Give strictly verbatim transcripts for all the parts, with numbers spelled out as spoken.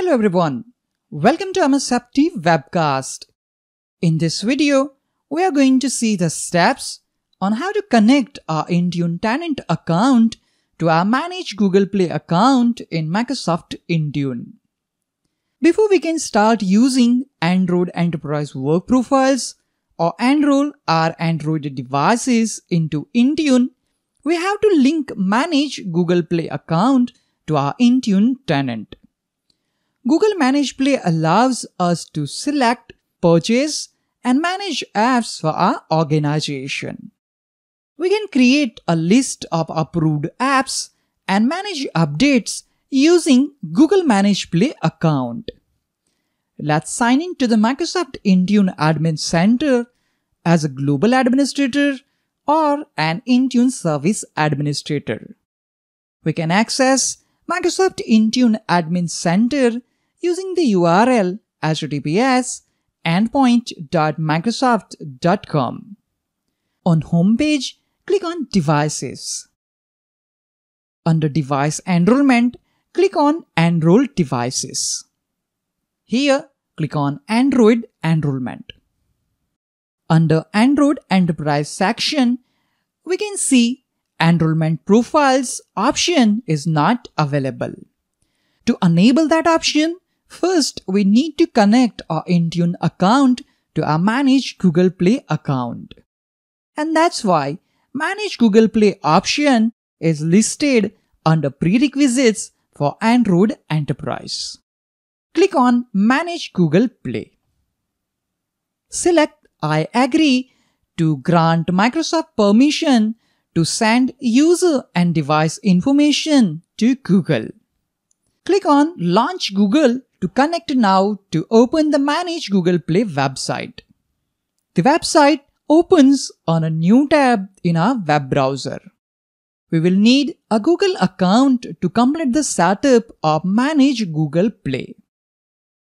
Hello everyone, welcome to M S F T webcast. In this video, we are going to see the steps on how to connect our Intune tenant account to our Managed Google Play account in Microsoft Intune. Before we can start using Android Enterprise work profiles or enroll our Android devices into Intune, we have to link Managed Google Play account to our Intune tenant. Google Managed Play allows us to select, purchase, and manage apps for our organization. We can create a list of approved apps and manage updates using Google Managed Play account. Let's sign in to the Microsoft Intune Admin Center as a global administrator or an Intune service administrator. We can access Microsoft Intune Admin Center using the U R L H T T P S colon slash slash endpoint dot microsoft dot com. On homepage, click on Devices. Under Device Enrollment, click on Enroll Devices. Here, click on Android Enrollment. Under Android Enterprise section, we can see Enrollment Profiles option is not available. To enable that option, first we need to connect our Intune account to our Managed Google Play account. And that's why Managed Google Play option is listed under Prerequisites for Android Enterprise. Click on Manage Google Play. Select I agree to grant Microsoft permission to send user and device information to Google. Click on Launch Google to connect now to open the Manage Google Play website. The website opens on a new tab in our web browser. We will need a Google account to complete the setup of Manage Google Play.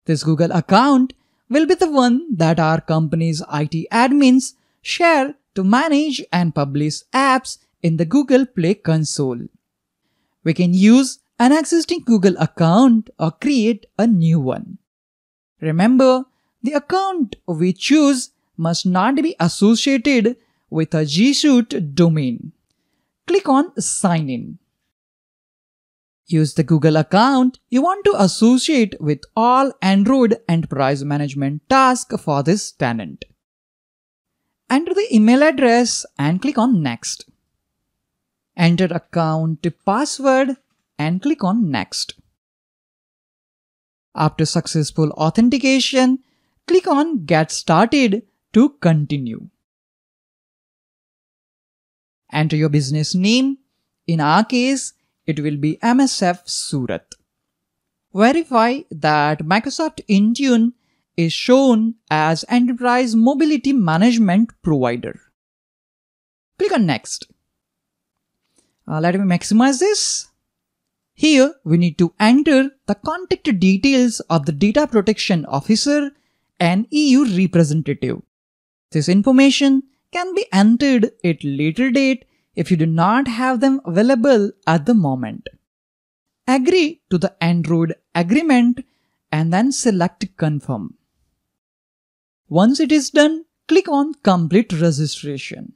This Google account will be the one that our company's I T admins share to manage and publish apps in the Google Play console. We can use an existing Google account or create a new one. Remember, the account we choose must not be associated with a G Suite domain. Click on Sign In. Use the Google account you want to associate with all Android Enterprise management tasks for this tenant. Enter the email address and click on Next. Enter account password and click on Next. After successful authentication, click on Get Started to continue. Enter your business name. In our case, it will be M S F Surat. Verify that Microsoft Intune is shown as Enterprise Mobility Management Provider. Click on Next. Uh, let me maximize this. Here we need to enter the contact details of the Data Protection Officer and E U representative. This information can be entered at later date if you do not have them available at the moment. Agree to the Android agreement and then select Confirm. Once it is done, click on Complete Registration.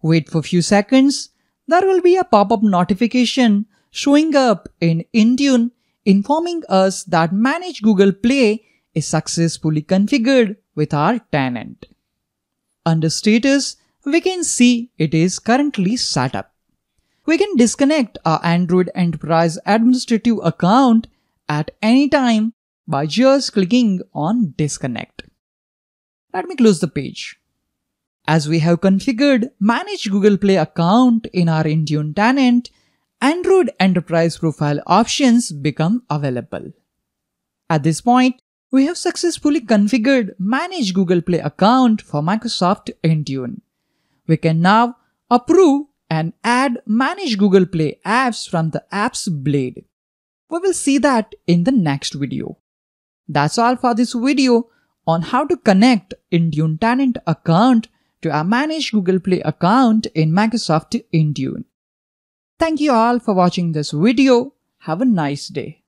Wait for a few seconds. There will be a pop-up notification showing up in Intune informing us that Managed Google Play is successfully configured with our tenant. Under Status, we can see it is currently set up. We can disconnect our Android Enterprise administrative account at any time by just clicking on Disconnect. Let me close the page. As we have configured Manage Google Play account in our Intune tenant, Android Enterprise profile options become available. At this point, we have successfully configured Manage Google Play account for Microsoft Intune. We can now approve and add Manage Google Play apps from the Apps Blade. We will see that in the next video. That's all for this video on how to connect Intune tenant account to our Managed Google Play account in Microsoft Intune. Thank you all for watching this video. Have a nice day.